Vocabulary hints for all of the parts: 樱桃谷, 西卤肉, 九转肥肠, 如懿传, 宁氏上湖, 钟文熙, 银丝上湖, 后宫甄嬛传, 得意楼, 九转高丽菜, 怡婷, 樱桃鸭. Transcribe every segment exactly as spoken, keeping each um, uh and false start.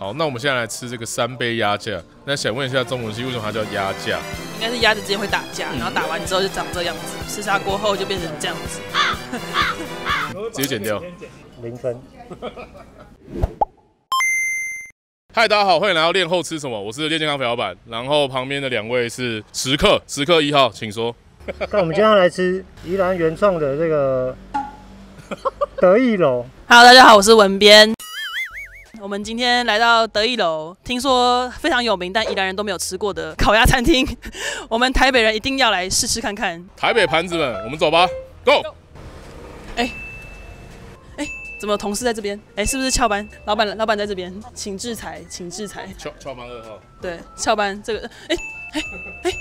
好，那我们现在来吃这个三杯鸭架。那想问一下钟文熙，为什么它叫鸭架？应该是鸭子之间会打架，然后打完之后就长这样子，吃下锅后就变成这样子。直接剪掉，零分。嗨，大家好，欢迎来到练后吃什么？我是练健康肥老板，然后旁边的两位是食客，食客一号，请说。那我们今天要来吃宜兰原创的这个得意楼。Hello， 大家好，我是文编。我们今天来到得意楼，听说非常有名，但宜兰人都没有吃过的烤鸭餐厅，我们台北人一定要来试吃看看。台北盘子们，我们走吧 ，Go！ 哎哎，怎么同事在这边？哎、欸，是不是翘班？老板，老板在这边，请制裁，请制裁。翘翘班二号。对，翘班这个，哎哎哎，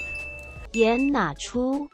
盐拿出。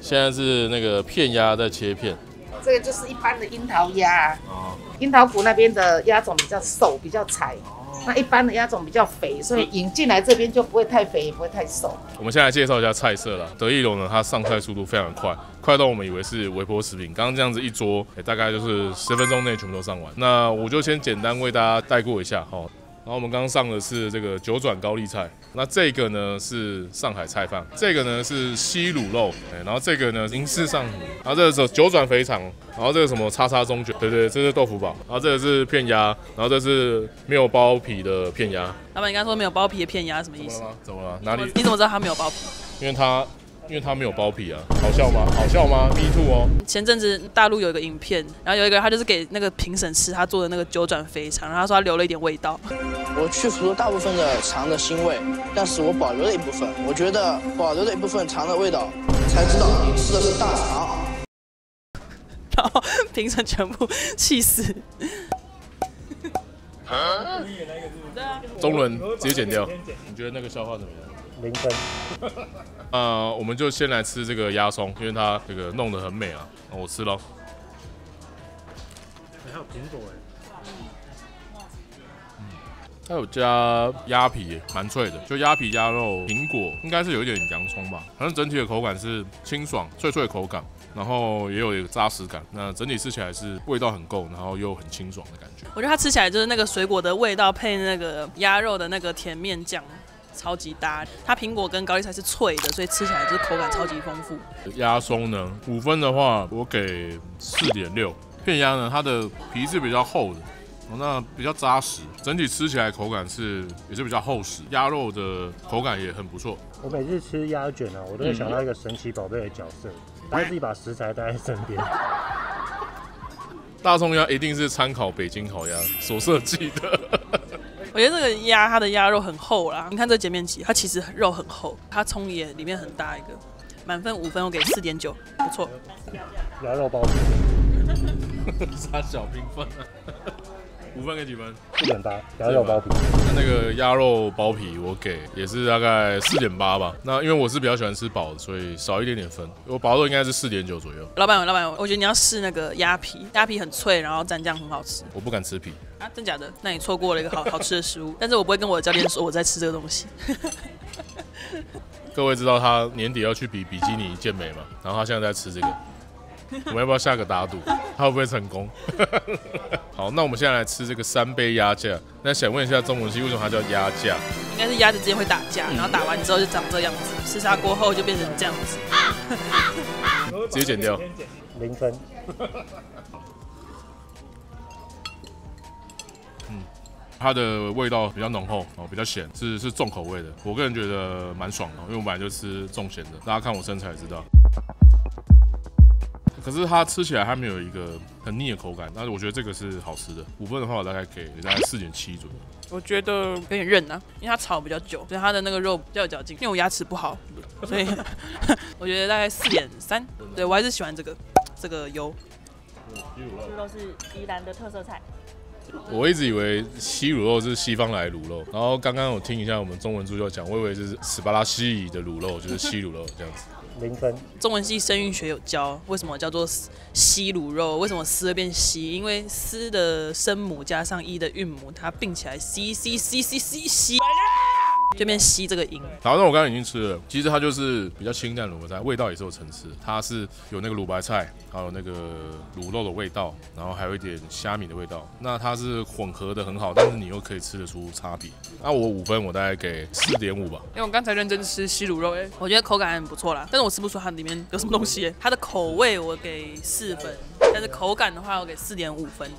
现在是那个片鸭在切片。这个就是一般的樱桃鸭，哦、樱桃谷那边的鸭种比较瘦，比较柴，哦、那一般的鸭种比较肥，所以引进来这边就不会太肥，也不会太瘦。我们先来介绍一下菜色啦。得意楼呢，它上菜速度非常快，快到我们以为是微波食品。刚刚这样子一桌，欸、大概就是十分钟内全部都上完。那我就先简单为大家带过一下哈。然后我们刚刚上的是这个九转高丽菜，那这个呢是上海菜饭，这个呢是西卤肉，然后这个呢银丝上湖，然后这个是九转肥肠，然后这个什么叉叉中卷，对对，这是豆腐堡，然后这个是片鸭，然后这是没有包皮的片鸭。老板，你刚说没有包皮的片鸭什么意思？怎么了？哪里？你怎么知道它没有包皮？因为它。因为他没有包皮啊，好笑吗？好笑吗 ？Me too 哦。前阵子大陆有一个影片，然后有一个人他就是给那个评审吃他做的那个九转肥肠，然后他说他留了一点味道。我去除了大部分的肠的腥味，但是我保留了一部分。我觉得保留了一部分肠的味道，才知道你吃的是大肠。然后评审全部气死。啊？中伦直接剪掉。你觉得那个笑话怎么样？ 零分。呃，我们就先来吃这个鸭松，因为它这个弄得很美啊。哦、我吃了。还有苹果哎。嗯。它有加鸭皮，蛮脆的，就鸭皮、鸭肉、苹果，应该是有一点洋葱吧。反正整体的口感是清爽、脆脆的口感，然后也有一个扎实感。那整体吃起来是味道很够，然后又很清爽的感觉。我觉得它吃起来就是那个水果的味道配那个鸭肉的那个甜面酱。 超级搭，它苹果跟高丽菜是脆的，所以吃起来就是口感超级丰富。鸭松呢，五分的话我给四点六。片鸭呢，它的皮是比较厚的，那比较扎实，整体吃起来口感是也是比较厚实，鸭肉的口感也很不错。我每次吃鸭卷啊，我都会想到一个神奇宝贝的角色，它是一把食材带在身边。大葱鸭一定是参考北京烤鸭所设计的。我觉得这个鸭，它的鸭肉很厚啦。你看这截面积，它其实肉很厚，它葱也里面很大一个。满分五分，我给四点九，不错。鸭肉包子，差小评分啊。五分给几分？四点八。鸭肉包皮。那那个鸭肉包皮，我给也是大概四点八吧。那因为我是比较喜欢吃薄的，所以少一点点分。我薄肉应该是四点九左右。老板，老板，我觉得你要试那个鸭皮，鸭皮很脆，然后蘸酱很好吃。我不敢吃皮。 啊，真假的？那你错过了一个好好吃的食物，但是我不会跟我的教练说我在吃这个东西。各位知道他年底要去比比基尼健美嘛？然后他现在在吃这个，我们要不要下个打赌，他会不会成功？好，那我们现在来吃这个三杯鸭架。那想问一下钟文熙，为什么它叫鸭架？应该是鸭子之间会打架，然后打完之后就长这样子，吃下锅后就变成这样子。直接剪掉，零分。它的味道比较浓厚哦，比较咸，是是重口味的。我个人觉得蛮爽的，因为我本来就吃重咸的。大家看我身材也知道。可是它吃起来它没有一个很腻的口感，但是我觉得这个是好吃的。五分的话，我大概给大概四点七左右。我觉得有点韧啊，因为它炒比较久，所以它的那个肉比较有嚼劲。因为我牙齿不好，所以我觉得大概四点三。对我还是喜欢这个这个油。这都是宜兰的特色菜。 我一直以为西卤肉是西方来的卤肉，然后刚刚我听一下我们中文助教讲，我以为是史巴拉西的卤肉，就是西卤肉这样子。零分。中文系生韵学有教，为什么叫做西卤肉？为什么丝会变西？因为丝的声母加上一的韵母，它并起来西西西西西西。这边吸这个音。好，那我刚刚已经吃了，其实它就是比较清淡的萝卜菜，味道也是有层次，它是有那个卤白菜，还有那个卤肉的味道，然后还有一点虾米的味道。那它是混合的很好，但是你又可以吃得出差别。那我五分，我大概给四点五吧。因为我刚才认真吃西卤肉，哎，我觉得口感很不错啦，但是我吃不出它里面有什么东西、欸。它的口味我给四分，但是口感的话我给四点五分。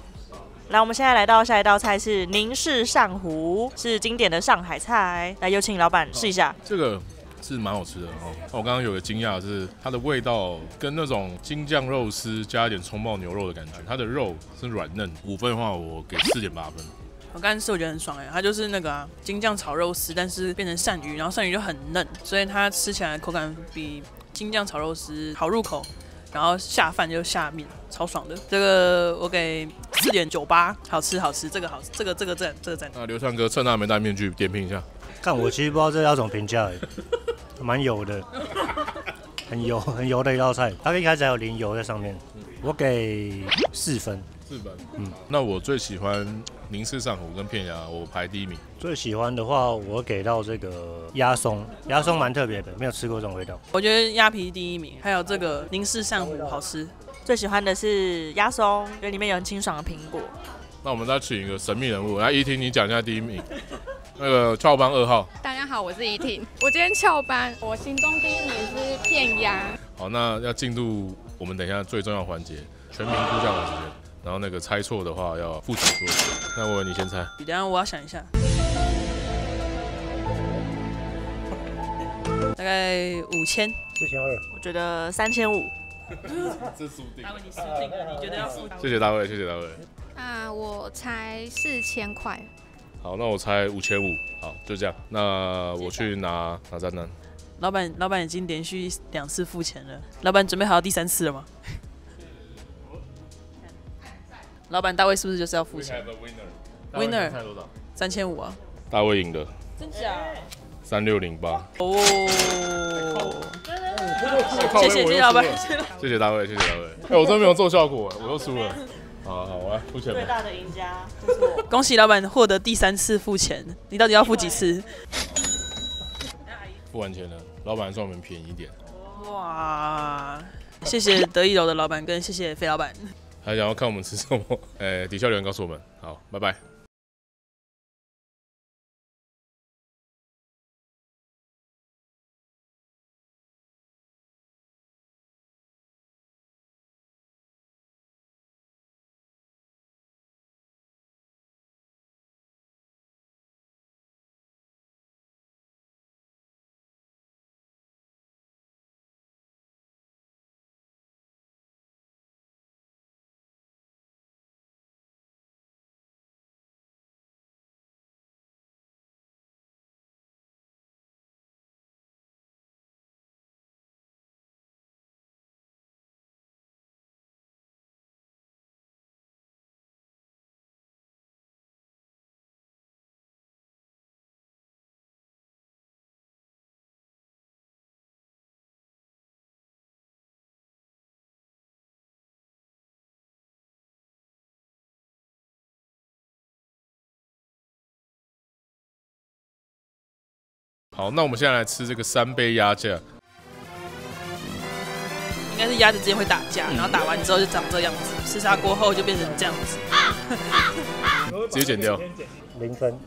来，我们现在来到下一道菜是宁氏上湖，是经典的上海菜。来，有请老板试一下。这个是蛮好吃的哦。我刚刚有个惊讶是，它的味道跟那种京酱肉丝加一点葱爆牛肉的感觉，它的肉是软嫩。五分的话，我给四点八分。我刚刚吃我觉得很爽哎，它就是那个、啊、京酱炒肉丝，但是变成鳝鱼，然后鳝鱼就很嫩，所以它吃起来口感比京酱炒肉丝好入口。 然后下饭就下面，超爽的。这个我给四点九八，好吃好吃，这个好吃，这个这个赞，这个赞。那刘川哥趁他没戴面具，点评一下。看我其实不知道这要怎么评价哎，蛮油的，很油很油的一道菜。它一开始还有淋油在上面，我给四分。四分，嗯。那我最喜欢宁氏上湖跟片鸭，我排第一名。最喜欢的话，我给到这个鸭松，鸭松蛮特别的，没有吃过这种味道。我觉得鸭皮第一名，还有这个宁氏上湖好吃。最喜欢的是鸭松，因为里面有很清爽的苹果。那我们再请一个神秘人物来，怡婷，你讲一下第一名。那个翘班二号，大家好，我是怡婷。我今天翘班，我心中第一名是片鸭。好，那要进入我们等一下最重要环节，全民估价的时间。 然后那个猜错的话要负起责任。那我你先猜。等下我要想一下，大概五千。四千二。我觉得三千五。这输定。大卫，你输定了，你觉得要输？谢谢大卫，谢谢大卫。啊，我猜四千块。好，那我猜五千五。好，就这样。那我去拿拿账单。老板，老板已经连续两次付钱了。老板准备好第三次了吗？ 老板，大卫是不是就是要付钱 ？Winner， 三千五啊！大卫赢的，真假？三六零八。哦，谢谢谢谢老板，谢谢大卫，谢谢大卫。哎，我真没有做效果，我又输了。好好，我来付钱。最大的赢家就是我。恭喜老板获得第三次付钱，你到底要付几次？付完钱了，老板算我们便宜一点。哇，谢谢得意楼的老板，跟谢谢费老板。 还想要看我们吃什么？哎、欸，底下留言告诉我们。好，拜拜。好，那我们现在来吃这个三杯鸭架。应该是鸭子之间会打架，然后打完之后就长这样子，吃下锅后就变成这样子。直接剪掉，零分。